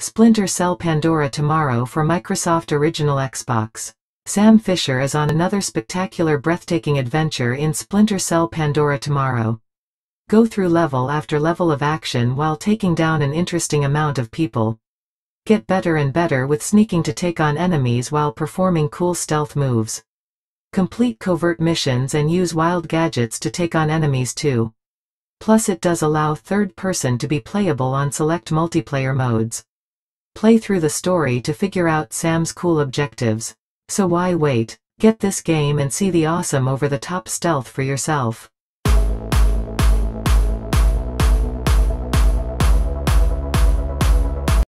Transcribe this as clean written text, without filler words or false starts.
Splinter Cell Pandora Tomorrow for Microsoft Original Xbox. Sam Fisher is on another spectacular, breathtaking adventure in Splinter Cell Pandora Tomorrow. Go through level after level of action while taking down an interesting amount of people. Get better and better with sneaking to take on enemies while performing cool stealth moves. Complete covert missions and use wild gadgets to take on enemies too. Plus, it does allow third person to be playable on select multiplayer modes. Play through the story to figure out Sam's cool objectives. So why wait? Get this game and see the awesome over-the-top stealth for yourself.